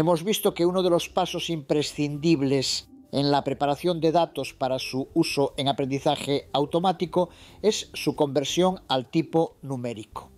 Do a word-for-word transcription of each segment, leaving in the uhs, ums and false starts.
Hemos visto que uno de los pasos imprescindibles en la preparación de datos para su uso en aprendizaje automático es su conversión al tipo numérico.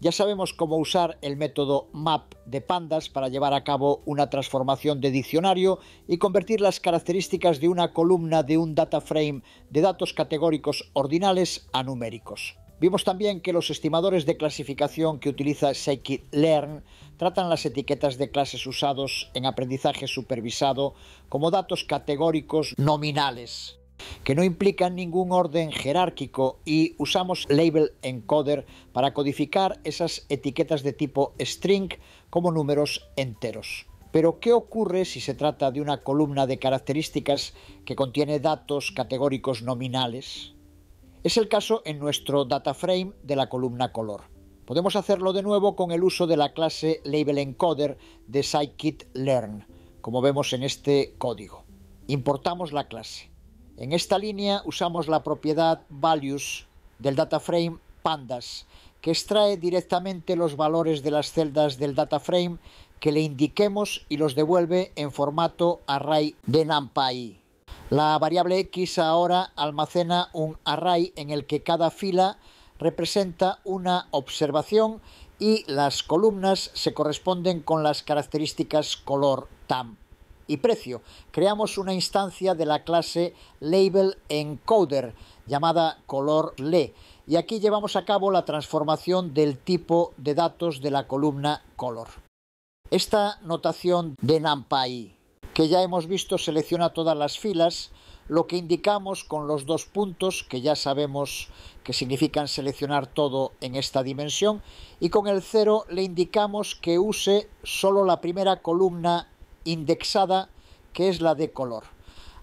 Ya sabemos cómo usar el método map de Pandas para llevar a cabo una transformación de diccionario y convertir las características de una columna de un DataFrame de datos categóricos ordinales a numéricos. Vimos también que los estimadores de clasificación que utiliza Scikit-Learn tratan las etiquetas de clases usados en aprendizaje supervisado como datos categóricos nominales, que no implican ningún orden jerárquico, y usamos LabelEncoder para codificar esas etiquetas de tipo string como números enteros. Pero, ¿qué ocurre si se trata de una columna de características que contiene datos categóricos nominales? Es el caso en nuestro DataFrame de la columna color. Podemos hacerlo de nuevo con el uso de la clase LabelEncoder de Scikit-Learn, como vemos en este código. Importamos la clase. En esta línea usamos la propiedad values del DataFrame Pandas, que extrae directamente los valores de las celdas del DataFrame que le indiquemos y los devuelve en formato array de NumPy. La variable X ahora almacena un array en el que cada fila representa una observación y las columnas se corresponden con las características color, tam y precio. Creamos una instancia de la clase LabelEncoder llamada colorLe y aquí llevamos a cabo la transformación del tipo de datos de la columna color. Esta notación de NumPy, que ya hemos visto, selecciona todas las filas, lo que indicamos con los dos puntos, que ya sabemos que significan seleccionar todo en esta dimensión, y con el cero le indicamos que use solo la primera columna indexada, que es la de color.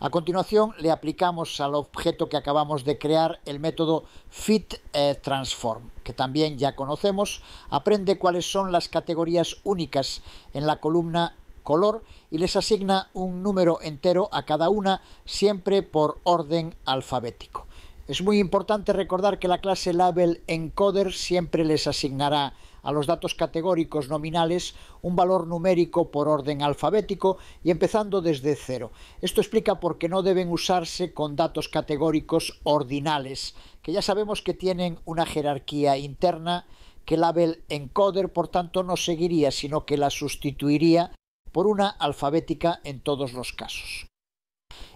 A continuación le aplicamos al objeto que acabamos de crear el método fitTransform, que también ya conocemos. Aprende cuáles son las categorías únicas en la columna color y les asigna un número entero a cada una, siempre por orden alfabético. Es muy importante recordar que la clase LabelEncoder siempre les asignará a los datos categóricos nominales un valor numérico por orden alfabético y empezando desde cero. Esto explica por qué no deben usarse con datos categóricos ordinales, que ya sabemos que tienen una jerarquía interna que LabelEncoder por tanto no seguiría, sino que la sustituiría por una alfabética en todos los casos.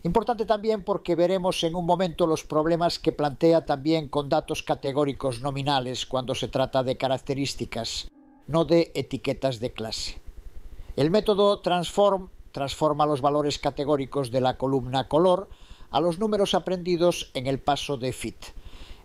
Importante también porque veremos en un momento los problemas que plantea también con datos categóricos nominales cuando se trata de características, no de etiquetas de clase. El método transform transforma los valores categóricos de la columna color a los números aprendidos en el paso de fit.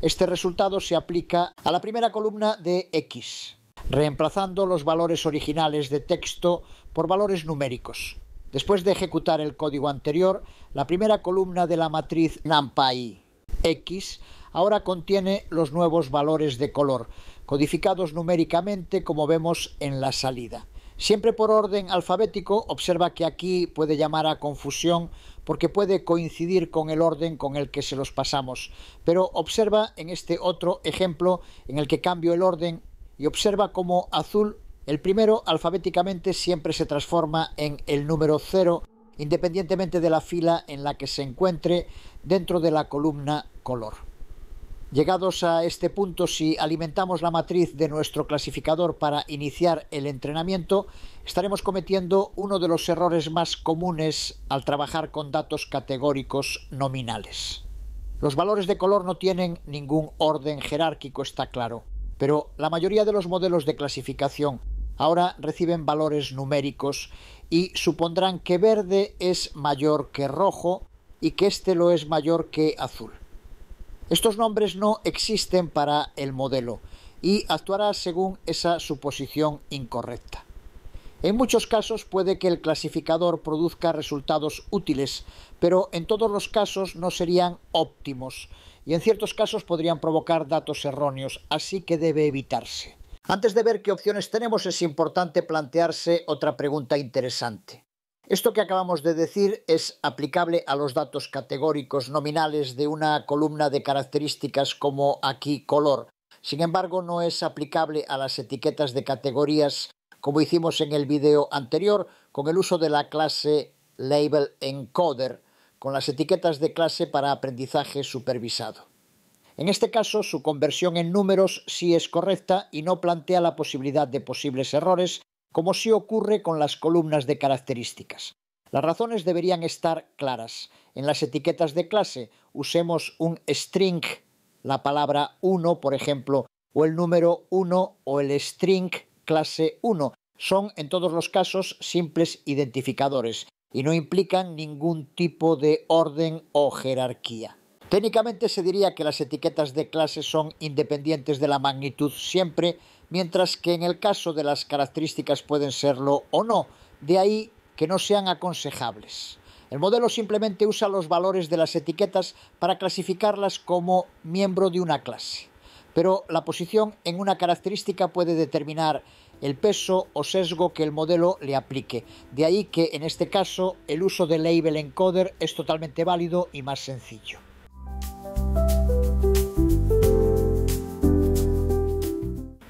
Este resultado se aplica a la primera columna de X, reemplazando los valores originales de texto por valores numéricos. Después de ejecutar el código anterior, la primera columna de la matriz NumPy X ahora contiene los nuevos valores de color, codificados numéricamente como vemos en la salida. Siempre por orden alfabético, observa que aquí puede llamar a confusión porque puede coincidir con el orden con el que se los pasamos, pero observa en este otro ejemplo en el que cambio el orden y observa cómo azul, el primero alfabéticamente, siempre se transforma en el número cero, independientemente de la fila en la que se encuentre dentro de la columna color. Llegados a este punto, si alimentamos la matriz de nuestro clasificador para iniciar el entrenamiento, estaremos cometiendo uno de los errores más comunes al trabajar con datos categóricos nominales. Los valores de color no tienen ningún orden jerárquico, está claro. Pero la mayoría de los modelos de clasificación ahora reciben valores numéricos y supondrán que verde es mayor que rojo y que este lo es mayor que azul. Estos nombres no existen para el modelo y actuará según esa suposición incorrecta. En muchos casos puede que el clasificador produzca resultados útiles, pero en todos los casos no serían óptimos y en ciertos casos podrían provocar datos erróneos, así que debe evitarse. Antes de ver qué opciones tenemos, es importante plantearse otra pregunta interesante. Esto que acabamos de decir es aplicable a los datos categóricos nominales de una columna de características como aquí color. Sin embargo, no es aplicable a las etiquetas de categorías como hicimos en el video anterior con el uso de la clase LabelEncoder, con las etiquetas de clase para aprendizaje supervisado. En este caso, su conversión en números sí es correcta y no plantea la posibilidad de posibles errores, como sí ocurre con las columnas de características. Las razones deberían estar claras. En las etiquetas de clase usemos un string, la palabra uno, por ejemplo, o el número uno o el string clase uno. Son, en todos los casos, simples identificadores y no implican ningún tipo de orden o jerarquía. Técnicamente se diría que las etiquetas de clase son independientes de la magnitud siempre, mientras que en el caso de las características pueden serlo o no, de ahí que no sean aconsejables. El modelo simplemente usa los valores de las etiquetas para clasificarlas como miembro de una clase, pero la posición en una característica puede determinar el peso o sesgo que el modelo le aplique. De ahí que, en este caso, el uso de LabelEncoder es totalmente válido y más sencillo.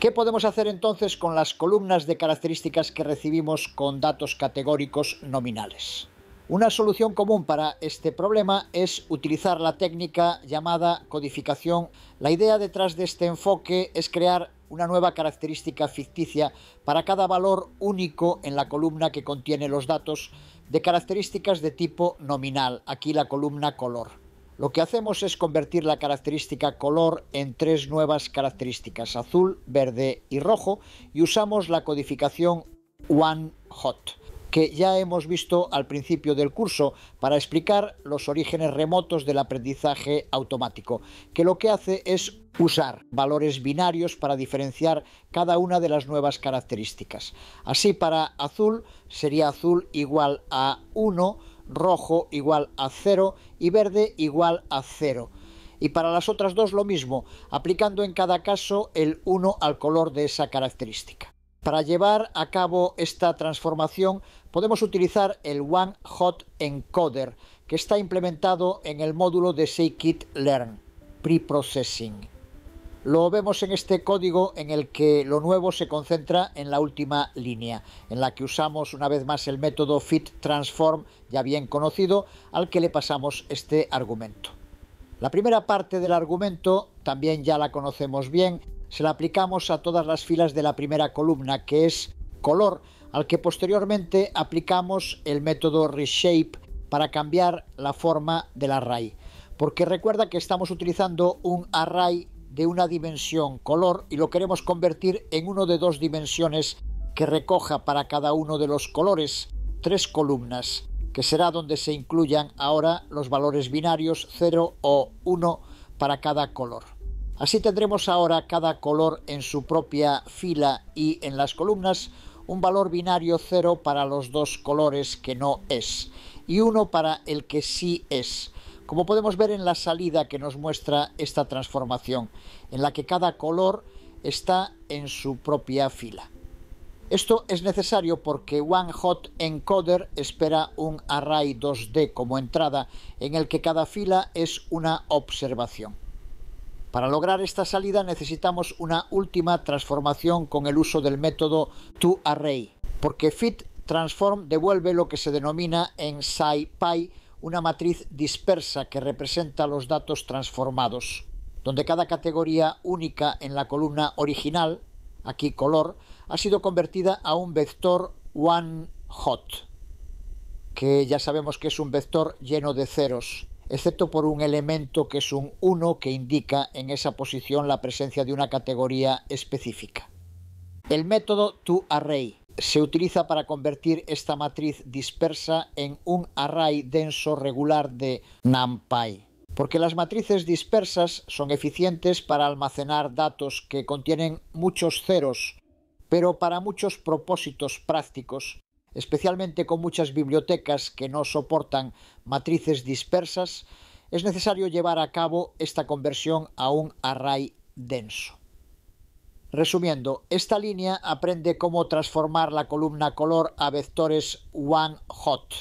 ¿Qué podemos hacer entonces con las columnas de características que recibimos con datos categóricos nominales? Una solución común para este problema es utilizar la técnica llamada codificación. La idea detrás de este enfoque es crear una nueva característica ficticia para cada valor único en la columna que contiene los datos de características de tipo nominal, aquí la columna color. Lo que hacemos es convertir la característica color en tres nuevas características, azul, verde y rojo, y usamos la codificación OneHot, que ya hemos visto al principio del curso para explicar los orígenes remotos del aprendizaje automático, que lo que hace es usar valores binarios para diferenciar cada una de las nuevas características. Así, para azul sería azul igual a uno, rojo igual a cero y verde igual a cero. Y para las otras dos lo mismo, aplicando en cada caso el uno al color de esa característica. Para llevar a cabo esta transformación podemos utilizar el OneHotEncoder, que está implementado en el módulo de Scikit-Learn, Preprocessing. Lo vemos en este código en el que lo nuevo se concentra en la última línea, en la que usamos una vez más el método FitTransform, ya bien conocido, al que le pasamos este argumento. La primera parte del argumento también ya la conocemos bien. Se la aplicamos a todas las filas de la primera columna, que es color, al que posteriormente aplicamos el método reshape para cambiar la forma del array. Porque recuerda que estamos utilizando un array de una dimensión color y lo queremos convertir en uno de dos dimensiones que recoja para cada uno de los colores tres columnas, que será donde se incluyan ahora los valores binarios cero o uno para cada color. Así tendremos ahora cada color en su propia fila y en las columnas un valor binario cero para los dos colores que no es y uno para el que sí es, como podemos ver en la salida que nos muestra esta transformación, en la que cada color está en su propia fila. Esto es necesario porque OneHotEncoder espera un array dos D como entrada, en el que cada fila es una observación. Para lograr esta salida necesitamos una última transformación con el uso del método toArray, porque FitTransform devuelve lo que se denomina en SciPy una matriz dispersa que representa los datos transformados, donde cada categoría única en la columna original, aquí color, ha sido convertida a un vector OneHot, que ya sabemos que es un vector lleno de ceros, excepto por un elemento que es un uno que indica en esa posición la presencia de una categoría específica. El método toArray se utiliza para convertir esta matriz dispersa en un array denso regular de NumPy, porque las matrices dispersas son eficientes para almacenar datos que contienen muchos ceros, pero para muchos propósitos prácticos, especialmente con muchas bibliotecas que no soportan matrices dispersas, es necesario llevar a cabo esta conversión a un array denso. Resumiendo, esta línea aprende cómo transformar la columna color a vectores OneHot.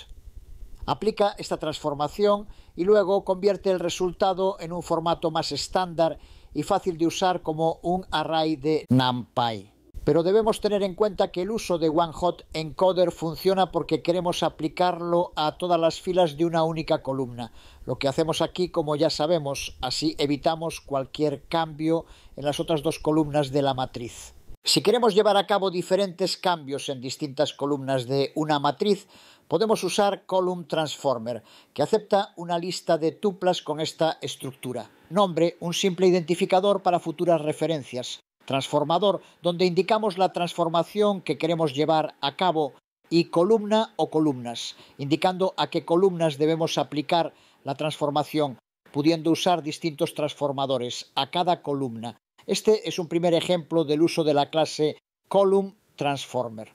Aplica esta transformación y luego convierte el resultado en un formato más estándar y fácil de usar como un array de NumPy. Pero debemos tener en cuenta que el uso de OneHotEncoder funciona porque queremos aplicarlo a todas las filas de una única columna. Lo que hacemos aquí, como ya sabemos, así evitamos cualquier cambio en las otras dos columnas de la matriz. Si queremos llevar a cabo diferentes cambios en distintas columnas de una matriz, podemos usar ColumnTransformer, que acepta una lista de tuplas con esta estructura. Nombre, un simple identificador para futuras referencias. Transformador, donde indicamos la transformación que queremos llevar a cabo. Y columna o columnas, indicando a qué columnas debemos aplicar la transformación, pudiendo usar distintos transformadores a cada columna. Este es un primer ejemplo del uso de la clase ColumnTransformer.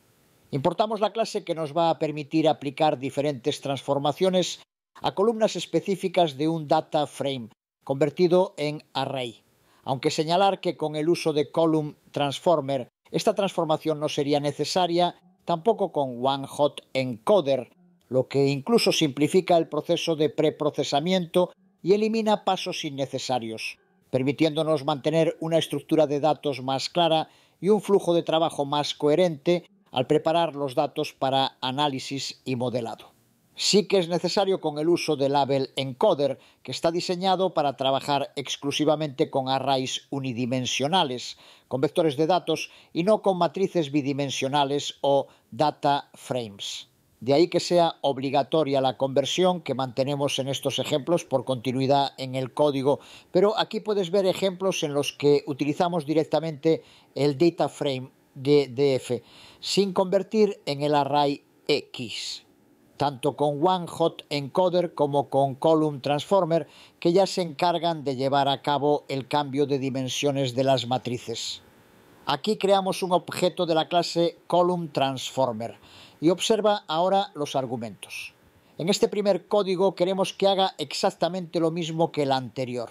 Importamos la clase que nos va a permitir aplicar diferentes transformaciones a columnas específicas de un DataFrame convertido en array. Aunque señalar que con el uso de ColumnTransformer esta transformación no sería necesaria, tampoco con OneHotEncoder, lo que incluso simplifica el proceso de preprocesamiento y elimina pasos innecesarios, permitiéndonos mantener una estructura de datos más clara y un flujo de trabajo más coherente al preparar los datos para análisis y modelado. Sí que es necesario con el uso del LabelEncoder, que está diseñado para trabajar exclusivamente con arrays unidimensionales, con vectores de datos y no con matrices bidimensionales o data frames. De ahí que sea obligatoria la conversión que mantenemos en estos ejemplos por continuidad en el código, pero aquí puedes ver ejemplos en los que utilizamos directamente el DataFrame D D F sin convertir en el array X, tanto con OneHotEncoder como con ColumnTransformer, que ya se encargan de llevar a cabo el cambio de dimensiones de las matrices. Aquí creamos un objeto de la clase ColumnTransformer y observa ahora los argumentos. En este primer código queremos que haga exactamente lo mismo que el anterior.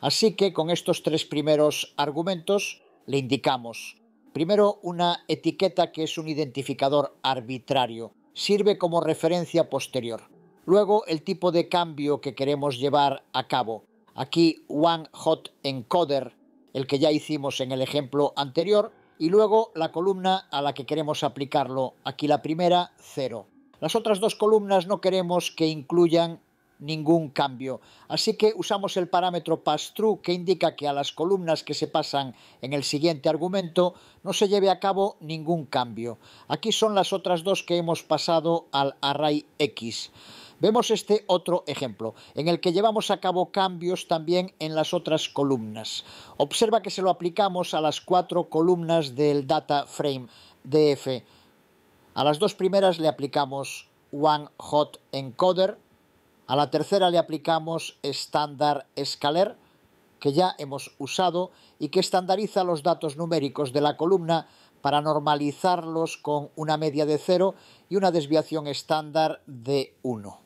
Así que con estos tres primeros argumentos le indicamos primero una etiqueta que es un identificador arbitrario, sirve como referencia posterior. Luego el tipo de cambio que queremos llevar a cabo. Aquí OneHotEncoder, el que ya hicimos en el ejemplo anterior, y luego la columna a la que queremos aplicarlo, aquí la primera, cero. Las otras dos columnas no queremos que incluyan ningún cambio, así que usamos el parámetro passTrue, que indica que a las columnas que se pasan en el siguiente argumento no se lleve a cabo ningún cambio. Aquí son las otras dos que hemos pasado al array X. Vemos este otro ejemplo, en el que llevamos a cabo cambios también en las otras columnas. Observa que se lo aplicamos a las cuatro columnas del DataFrame D F. A las dos primeras le aplicamos OneHotEncoder, a la tercera le aplicamos Standard Scaler, que ya hemos usado y que estandariza los datos numéricos de la columna para normalizarlos con una media de cero y una desviación estándar de uno.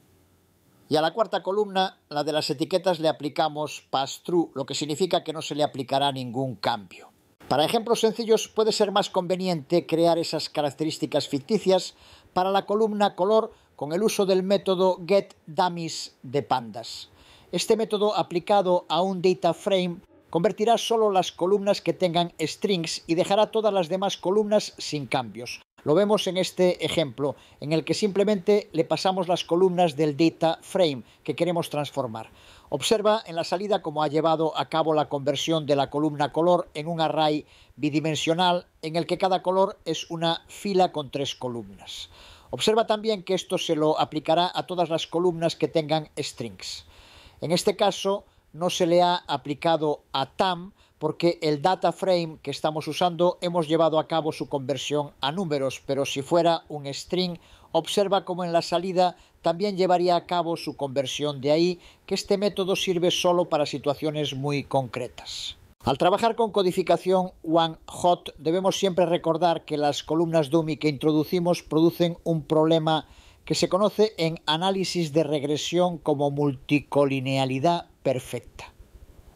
Y a la cuarta columna, la de las etiquetas, le aplicamos passTrue, lo que significa que no se le aplicará ningún cambio. Para ejemplos sencillos puede ser más conveniente crear esas características ficticias para la columna color con el uso del método getDummies de Pandas. Este método aplicado a un DataFrame convertirá solo las columnas que tengan strings y dejará todas las demás columnas sin cambios. Lo vemos en este ejemplo, en el que simplemente le pasamos las columnas del data frame que queremos transformar. Observa en la salida cómo ha llevado a cabo la conversión de la columna color en un array bidimensional en el que cada color es una fila con tres columnas. Observa también que esto se lo aplicará a todas las columnas que tengan strings. En este caso no se le ha aplicado a tam, porque el DataFrame que estamos usando hemos llevado a cabo su conversión a números, pero si fuera un string, observa como en la salida también llevaría a cabo su conversión, de ahí que este método sirve solo para situaciones muy concretas. Al trabajar con codificación OneHot debemos siempre recordar que las columnas dummy que introducimos producen un problema que se conoce en análisis de regresión como multicolinealidad perfecta.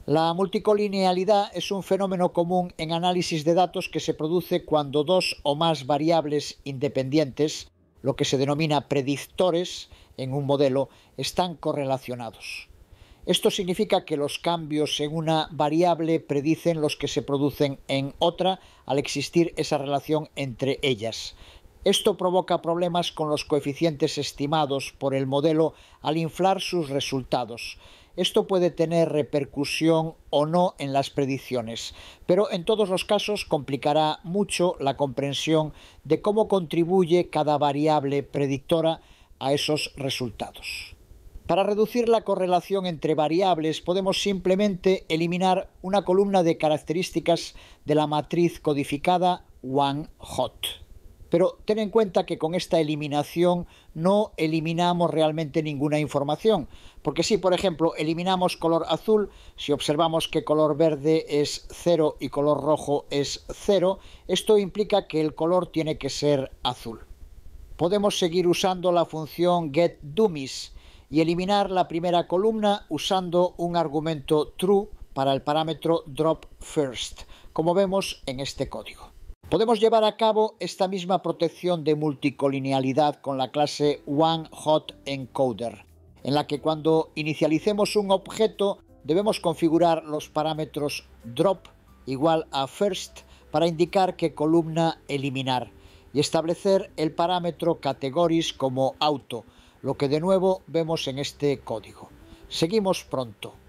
La multicolinealidad es un fenómeno común en análisis de datos que se produce cuando dos o más variables independientes, lo que se denomina predictores en un modelo, están correlacionados. Esto significa que los cambios en una variable predicen los que se producen en otra al existir esa relación entre ellas. Esto provoca problemas con los coeficientes estimados por el modelo al inflar sus resultados. Esto puede tener repercusión o no en las predicciones, pero en todos los casos complicará mucho la comprensión de cómo contribuye cada variable predictora a esos resultados. Para reducir la correlación entre variables podemos simplemente eliminar una columna de características de la matriz codificada OneHot. Pero ten en cuenta que con esta eliminación no eliminamos realmente ninguna información, porque si, por ejemplo, eliminamos color azul, si observamos que color verde es cero y color rojo es cero, esto implica que el color tiene que ser azul. Podemos seguir usando la función getDummies y eliminar la primera columna usando un argumento true para el parámetro dropFirst, como vemos en este código. Podemos llevar a cabo esta misma protección de multicolinealidad con la clase OneHotEncoder, en la que cuando inicialicemos un objeto debemos configurar los parámetros drop igual a first para indicar qué columna eliminar y establecer el parámetro categories como auto, lo que de nuevo vemos en este código. Seguimos pronto.